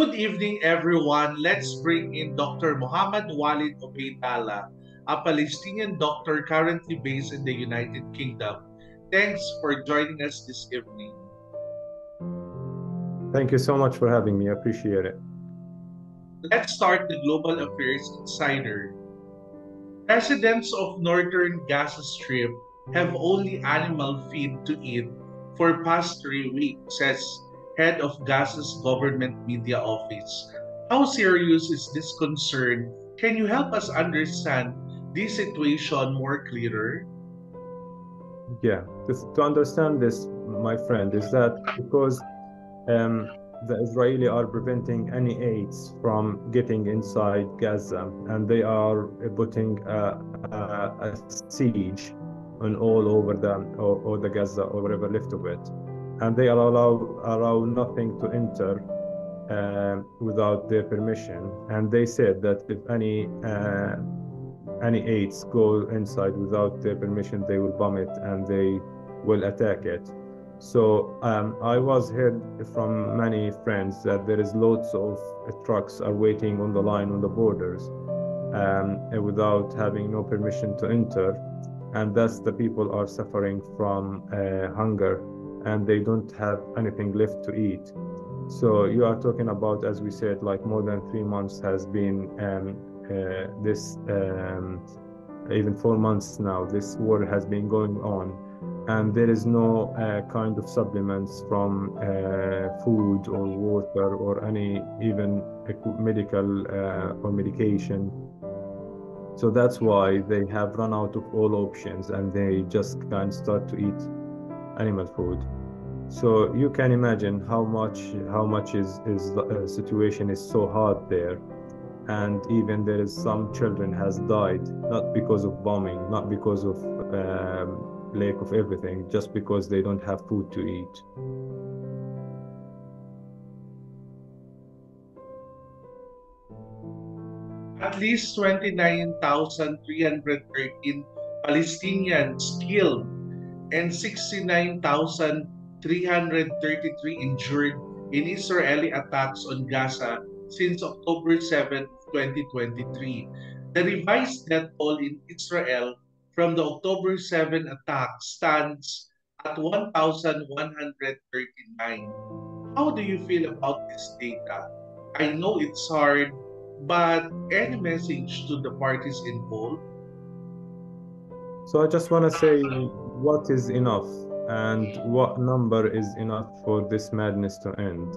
Good evening, everyone. Let's bring in Dr. Mohammad Waleed Obeidallah, a Palestinian doctor currently based in the United Kingdom. Thanks for joining us this evening. Thank you so much for having me. I appreciate it. Let's start the Global Affairs Insider. Residents of northern Gaza Strip have only animal feed to eat for past 3 weeks, says head of Gaza's government media office. How serious is this concern? Can you help us understand this situation more clearer? Yeah, to understand this, my friend, is that because the Israelis are preventing any aids from getting inside Gaza, and they are putting a siege on all over the Gaza or whatever left of it. And they allow nothing to enter without their permission. And they said that if any aids go inside without their permission, they will bomb it and they will attack it. So I was heard from many friends that there is lots of trucks are waiting on the line on the borders without having no permission to enter. And thus the people are suffering from hunger, and they don't have anything left to eat. So you are talking about, as we said, like more than 3 months has been even 4 months now, this war has been going on, and there is no kind of supplements from food or water or any even medical or medication. So that's why they have run out of all options, and they just can't start to eat animal food. So you can imagine how much is the situation is so hard there. And even there is some children has died, not because of bombing, not because of lack of everything, just because they don't have food to eat. At least 29,313 Palestinians killed and 69,333 injured in Israeli attacks on Gaza since October 7, 2023. The revised death toll in Israel from the October 7 attack stands at 1,139. How do you feel about this data? I know it's hard, but any message to the parties involved? So I just want to say, what is enough and what number is enough for this madness to end,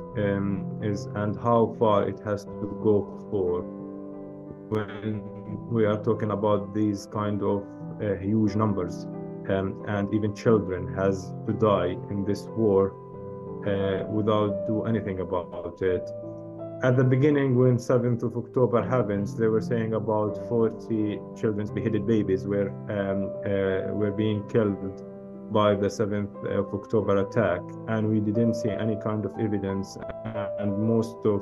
and how far it has to go for when we are talking about these kind of huge numbers, and even children has to die in this war without do anything about it. At the beginning, when 7th of October happens, they were saying about 40 children's beheaded babies were being killed by the 7th of October attack, and we didn't see any kind of evidence. And most of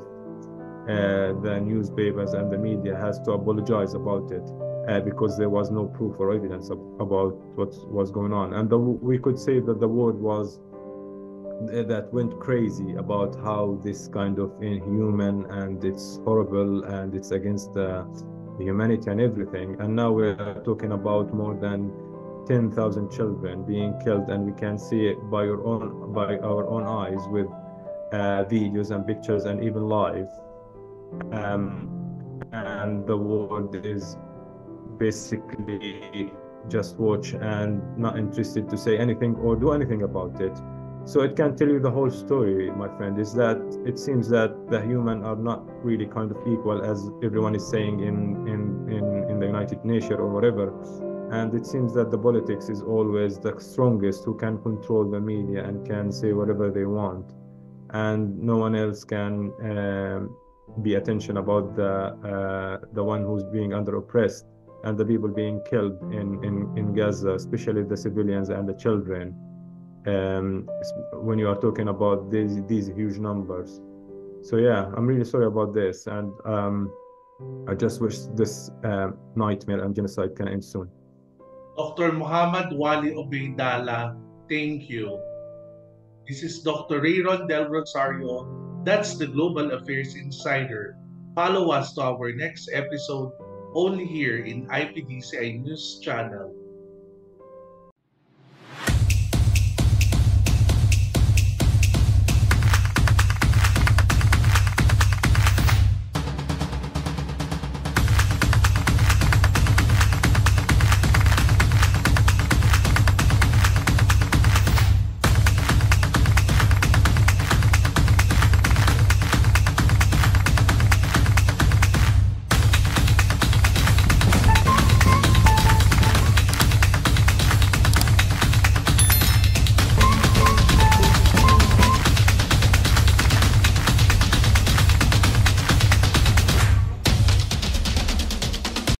the newspapers and the media has to apologize about it because there was no proof or evidence about what was going on. And we could say that the world went crazy about how this kind of inhuman, and it's horrible, and it's against the humanity and everything. And now we're talking about more than 10,000 children being killed, and we can see it by our own eyes with videos and pictures and even live. And the world is basically just watch and not interested to say anything or do anything about it. So it can tell you the whole story, my friend, is that it seems that the human are not really kind of equal, as everyone is saying in the United Nations or whatever. And it seems that the politics is always the strongest who can control the media and can say whatever they want. And no one else can be attention about the one who's being under oppressed and the people being killed in Gaza, especially the civilians and the children. When you are talking about these huge numbers. So yeah, I'm really sorry about this, and I just wish this nightmare and genocide can end soon. Dr. Mohammad Waleed Obeidallah, thank you. This is Dr. Reyron Del Rosario That's the Global Affairs Insider. Follow us to our next episode only here in IPDCI News Channel.